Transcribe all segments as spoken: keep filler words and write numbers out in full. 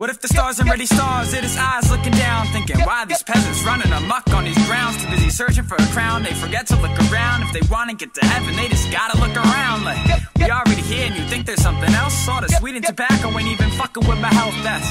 What if the stars aren't really stars? It is eyes looking down, thinking, why are these peasants running amok on these grounds? Too busy searching for a crown, they forget to look around. If they want to get to heaven, they just gotta look around. Like, we already here and you think there's something else? All the sweet and tobacco ain't even fucking with my health, that's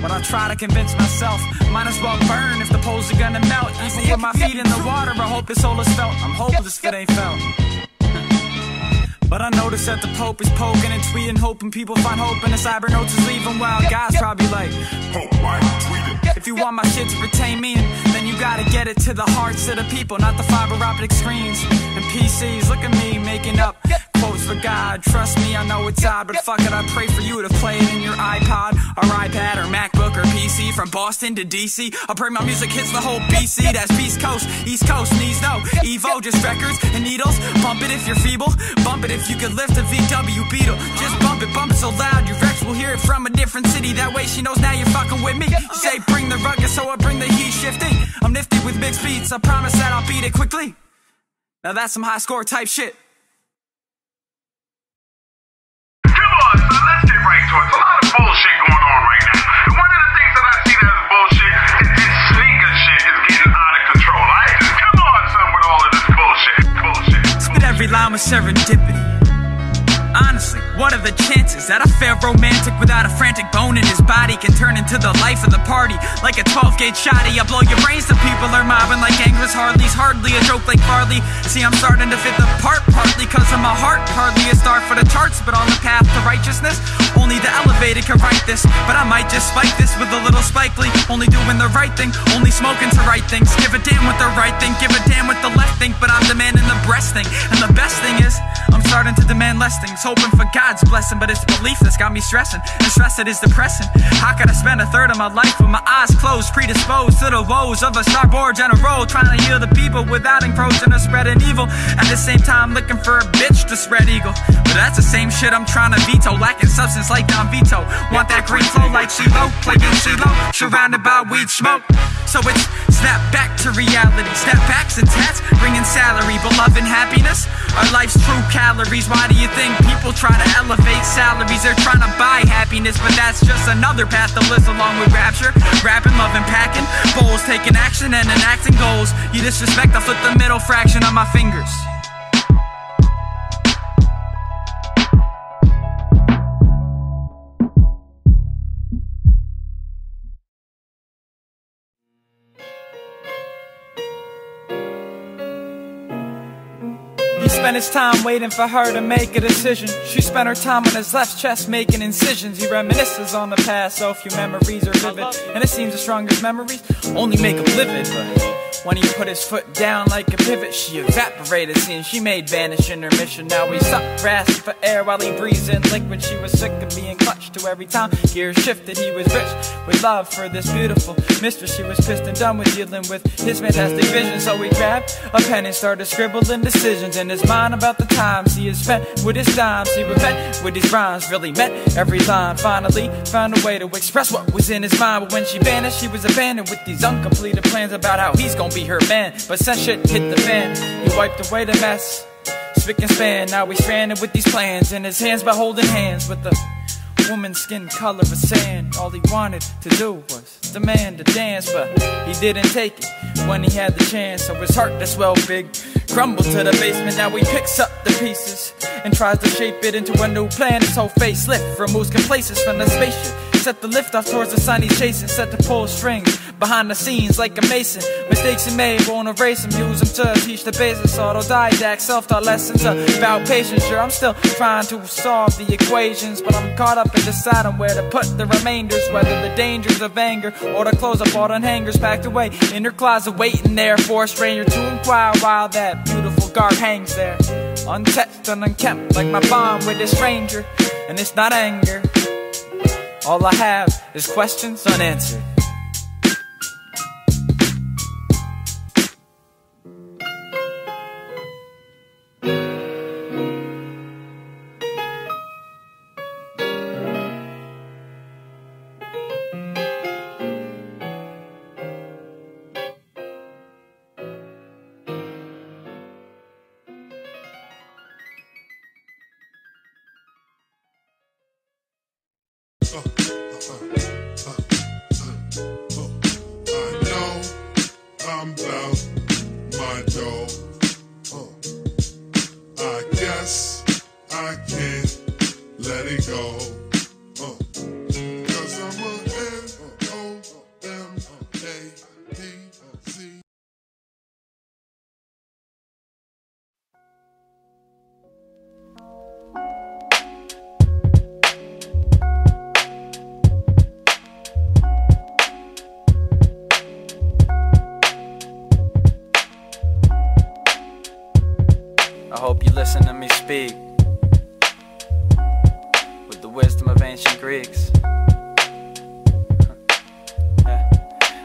what I try to convince myself. Might as well burn if the poles are gonna melt. Even with my feet in the water, I hope this hole is felt. I'm hopeless if it ain't felt. But I notice that the Pope is poking and tweeting, hoping people find hope in the cyber notes is leaving. While guys probably like, Pope, why you tweeting? If you want my shit to retain meaning, then you gotta get it to the hearts of the people, not the fiber optic screens and P Cs. Look at me making up quotes for God. Trust me, I know it's odd, but fuck it, I pray for you to play it in your iPod or iPad or MacBook or P C. From Boston to D C, I pray my music hits the whole B C. That's East Coast, East Coast needs no Evo, just records and needles. Bump it if you're feeble, bump it if you could lift a V W Beetle. Just bump it, bump it so loud your ex will hear it from a different city. That way she knows now you're fucking with me. You say bring the rugged, so I bring the heat shifting. I'm nifty with big speeds, I promise that I'll beat it quickly. Now that's some high score type shit. Every line was serendipity. Honestly, what are the chances that a fair romantic without a frantic bone in his body can turn into the life of the party? Like a twelve gauge shotty, I blow your brains to people are mobbing like Angus Hartley's. Hardly a joke like Farley. See, I'm starting to fit the part, partly cause of my heart. Hardly a star for the charts, but on the path to righteousness. Only the elevated can write this, but I might just spike this with a little spikely. Only doing the right thing, only smoking to right things. Give a damn with the right thing, give a damn with the left thing. But I'm demanding the breast thing, and the best thing is I'm starting to demand less things, hoping for God's blessing. But it's belief that's got me stressing, and stress it is depressing. How could I spend a third of my life with my eyes closed, predisposed to the woes of a starboard general, trying to heal the people without encroaching or spreading evil, at the same time looking for a bitch to spread eagle? But that's the same shit I'm trying to veto, lacking substance like Don Vito. Want that green flow like CeeLo, plaguing CeeLo, surrounded by weed smoke. So it's snap back to reality, snap backs and tats, bringing salary, beloved happiness, our life's true calories. Why do you think people try to elevate salaries? They're trying to buy happiness, but that's just another path to list along with rapture, rapping, loving, packing, bowls, taking action and enacting goals. You disrespect, I'll flip the middle fraction on my fingers. Spent his time waiting for her to make a decision. She spent her time on his left chest making incisions. He reminisces on the past, so few memories are vivid. And it seems the strongest memories only make him livid. But when he put his foot down like a pivot, she evaporated, seeing she made vanish in her mission. Now he's up grasping for air while he breathes in liquid. She was sick of being clutched to every time gears shifted. He was rich with love for this beautiful mistress. She was pissed and done with dealing with his fantastic vision. So he grabbed a pen and started scribbling decisions in his mind about the times he had spent with his dimes. He would vent with his rhymes, really meant every line. Finally found a way to express what was in his mind. But when she vanished, he was abandoned with these uncompleted plans about how he's gonna be her man. But since shit hit the fan, he wiped away the mess, spick and span. Now he's stranded with these plans in his hands by holding hands with the woman's skin color of sand. All he wanted to do was demand a dance, but he didn't take it when he had the chance. So his heart that swelled big crumbled to the basement. Now he picks up the pieces and tries to shape it into a new plan. His whole face lift removes complacence from the spaceship. Set the lift off towards the sun he's chasing. Set to pull strings behind the scenes like a mason. Mistakes he made won't erase him. Use him to teach the basics. Autodidact self-taught lessons about patience. Sure, I'm still trying to solve the equations, but I'm caught up in deciding where to put the remainders. Whether the dangers of anger or the clothes I bought on hangers packed away in her closet, waiting there for a stranger to inquire while that beautiful garb hangs there, untouched and unkempt, like my bond with a stranger. And it's not anger. All I have is questions unanswered. Uh, uh, uh. y'all. Uh, Cause I'm a N O M A D C. I hope you listen to me speak with the wisdom of ancient Greeks.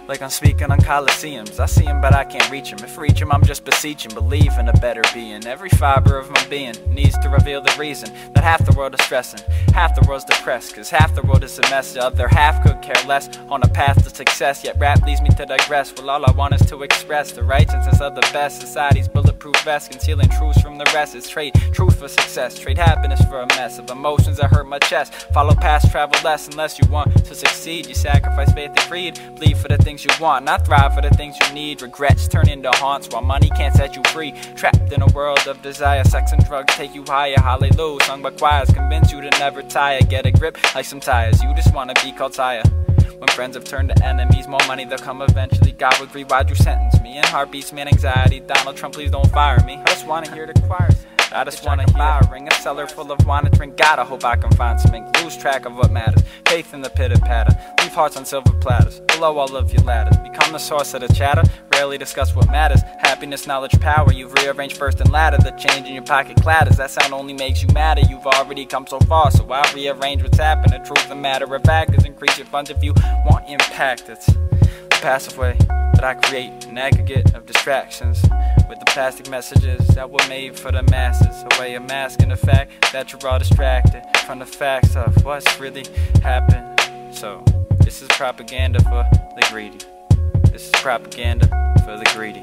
Like I'm speaking on Colosseums, I see him but I can't reach him. If reach him, I'm just beseeching, believe in a better being. Every fiber of my being needs to reveal the reason that half the world is stressing, half the world's depressed, cause half the world is a mess, the other half could care less, on a path to success, yet rap leads me to digress. Well, all I want is to express the righteousness of the best, society's bulletproof vest, concealing truths from the rest. It's trade truth for success, trade happiness for a mess of emotions that hurt my chest. Follow past, travel less, unless you want to succeed, you sacrifice faith and creed, bleed for the things you want, not thrive for the things you need. Regrets turn into haunts while money can't set you free. Trapped in a world of desire, sex and drugs take you higher. Hallelujah, sung by choirs, convince you to never tire. Get a grip like some tires, you just wanna be called tire. When friends have turned to enemies, more money they'll come eventually. God would agree, why'd you sentence me? In heartbeats, man, anxiety. Donald Trump, please don't fire me. I just wanna hear the choirs. I just wanna buy a ring, a cellar full of wine and drink. God, I hope I can find some ink. Lose track of what matters. Faith in the pitter-patter. Leave hearts on silver platters. Below all of your ladders. Become the source of the chatter. Rarely discuss what matters. Happiness, knowledge, power. You've rearranged first and latter. The change in your pocket clatters. That sound only makes you madder. You've already come so far, so why rearrange what's happened? The truth and matter of fact is increase your funds if you want impact. It's the passive way that I create an aggregate of distractions with the plastic messages that were made for the masses, a way of masking the fact that you're all distracted from the facts of what's really happened. So this is propaganda for the greedy. This is propaganda for the greedy.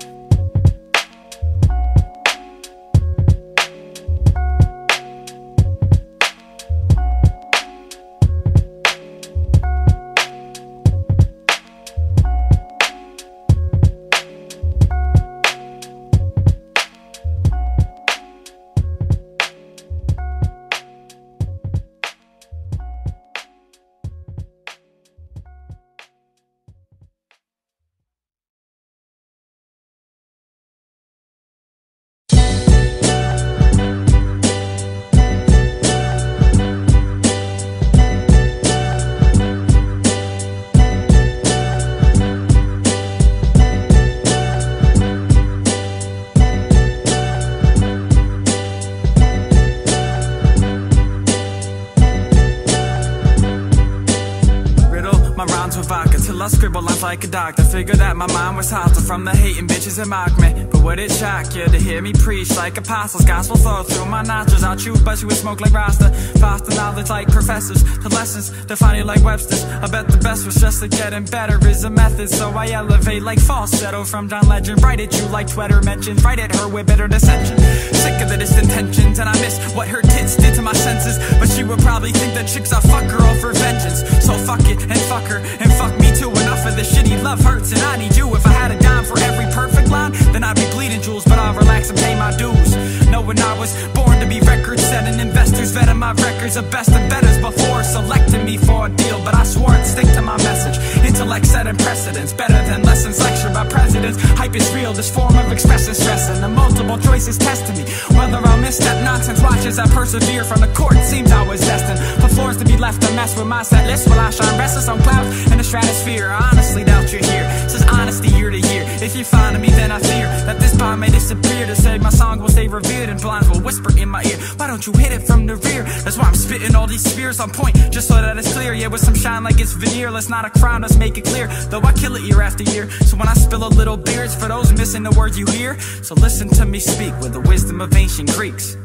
I scribble lines like a doctor. Figure that my mind was hostile from the hating bitches and mock me. But would it shock you to hear me preach like apostles? Gospel flow through my nostrils. I'll chew, but you would smoke like Rasta. Foster knowledge like professors. The lessons define you like Webster's. I bet the best was just that getting better is a method. So I elevate like falsetto from John Legend. Write at you like Twitter mentions. Write at her with bitter dissension. Sick of the distant tensions, and I miss what her tits did to my senses. But she would probably think that chicks I fuck her all for vengeance. So fuck it and fuck her and fuck me too. Enough of this shitty love hurts and I need you. If I had a dime for every perfect line, then I'd be bleeding jewels, but I'll relax and pay my dues. Knowing I was born to be record setting, investors vetting my records of best and betters before selecting me for a deal. But I swore I'd stick to my message. Intellect setting precedence, better than lessons lectured by presidents. Hype is real, this form of expressing stress, and the multiple choices testing me. Whether I'll miss that nonsense, watch as I persevere from the court. Seems I was destined for floors to be left a mess with my set list. While I shine restless on clouds in the stratosphere, I honestly doubt you're here. Says honesty year to year. If you're fond of me, then I fear that this bond may disappear. To say my song will stay revered and blinds will whisper in my ear. Why don't you hit it from the rear? That's why I'm spitting all these spears on point, just so that it's clear. Yeah, with some shine like it's veneer. Let's not a crown, let's make it clear. Though I kill it year after year. So when I spill a little beer, it's for those missing the words you hear. So listen to me speak with the wisdom of ancient Greeks.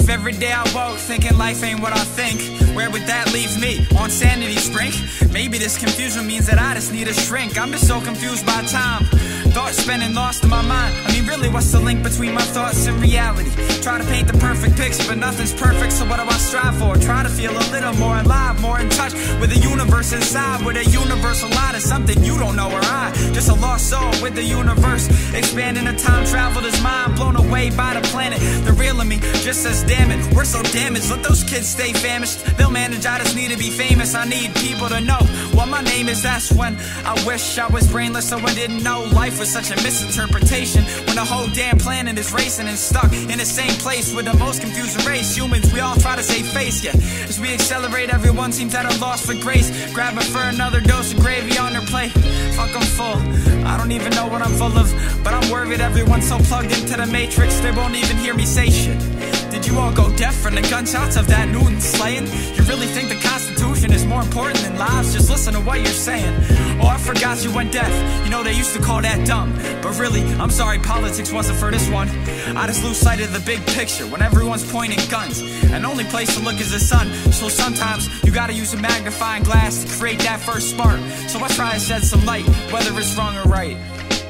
If every Every day I woke thinking life ain't what I think. Where would that leave me? On sanity's brink? Maybe this confusion means that I just need a shrink. I'm just so confused by time. Thoughts spinning lost in my mind. I mean really, what's the link between my thoughts and reality? Try to paint the perfect picture, but nothing's perfect. So what do I strive for? Try to feel a little more alive, more in touch with the universe inside, with a universal lie to something you don't know or I. Just a lost soul with the universe, expanding the time traveled is mind, blown away by the planet. The real of me just says damn it, we're so damaged. Let those kids stay famished, they'll manage. I just need to be famous. I need people to know what my name is. That's when I wish I was brainless, so I didn't know life was such a misinterpretation. When the whole damn planet is racing and stuck in the same place with the most confusing race. Humans, we all try to save face, yeah. As we accelerate, everyone seems at a loss for grace, grabbing for another dose of gravy on their plate. Fuck, I'm full, I don't even know what I'm full of, but I'm worried everyone's so plugged into the matrix they won't even hear me say shit. Did you all go deaf from the gunshots of that Newton slaying? You really think the Constitution is more important than lives? Just listen to what you're saying. Oh, I forgot you went deaf. You know they used to call that dumb, but really, I'm sorry politics wasn't for this one. I just lose sight of the big picture when everyone's pointing guns, and only place to look is the sun. So sometimes you gotta use a magnifying glass to create that first spark. So I try to shed some light, whether it's wrong or right.